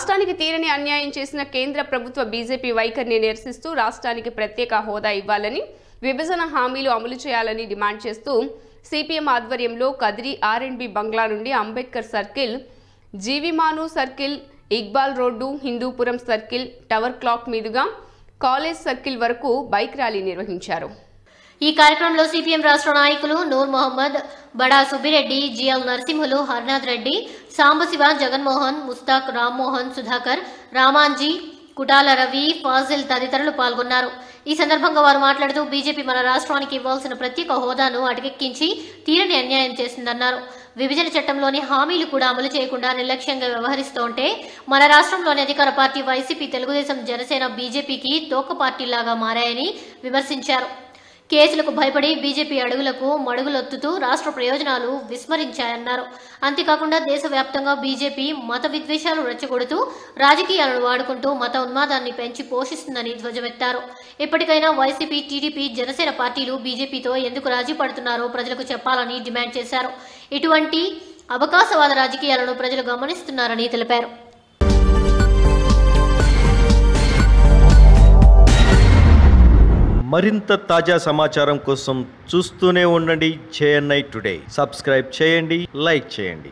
రాష్ట్రానికి తీరని అన్యాయం చేసిన కేంద్ర ప్రభుత్వ బీజేపీ వైఖరిని నిరసిస్తూ రాష్ట్రానికి ప్రత్యేక హోదా ఇవ్వాలని విభజన హామీలు అమలు చేయాలని డిమాండ్ చేస్తూ సిపిఎం ఆధ్వర్యంలో కదిరి ఆర్&బి బంగ్లా నుండి Ambedkar circle, Jeevimanu circle, Iqbal road, Hindupuram circle, tower clock మీదుగా కాలేజ్ సర్కిల్ వరకు బైక్ ర్యాలీ నిర్వహించారు। ఈ కార్యక్రమంలో సిపిఎం రాష్ట్ర నాయకులు నూర్ మహమ్మద్, బడా సుబ్బిరెడ్డి, జిఎల్ నరసింహులు, హర్నాథ్ రెడ్డి, సాంబశివ, జగన్మోహన్, ముస్తాక్, రామ్మోహన్, సుధాకర్, రామాంజీ, కుటాల రవి, ఫాజిల్ తదితరులు పాల్గొన్నారు। ఈ సందర్భంగా వారు మాట్లాడుతూ బీజేపీ మన రాష్ట్రానికి ఇవ్వాల్సిన ప్రత్యేక హోదాను అటకెక్కించి తీరని అన్యాయం చేసిందన్నారు। విభజన చట్టంలోని హామీలు కూడా అమలు చేయకుండా నిర్లక్ష్యంగా వ్యవహరిస్తుంటే మన రాష్ట్రంలోని అధికార పార్టీ వైసీపీ, తెలుగుదేశం, జనసేన, బీజేపీకి తోక పార్టీలాగా మారాయని విమర్శించారు। కేసులకు భయపడి బీజేపీ అడుగులకు మడుగులొత్తుతూ రాష్ట్ర ప్రయోజనాలు విస్మరించాయన్నారు। అంతేకాకుండా దేశవ్యాప్తంగా బీజేపీ మత విద్వేషాలు రెచ్చగొడుతూ రాజకీయాలను వాడుకుంటూ మత ఉన్మాదాన్ని పెంచి పోషిస్తుందని ధ్వజమెత్తారు। ఇప్పటికైనా వైసీపీ, టీడీపీ, జనసేన పార్టీలు బీజేపీతో ఎందుకు రాజీ పడుతున్నారో ప్రజలకు చెప్పాలని డిమాండ్ చేశారు। ఇటువంటి అవకాశవాద రాజకీయాలను ప్రజలు గమనిస్తున్నారని తెలిపారు। మరింత తాజా సమాచారం కోసం చూస్తూనే ఉండండి JNI Today। సబ్స్క్రైబ్ చేయండి, లైక్ చేయండి।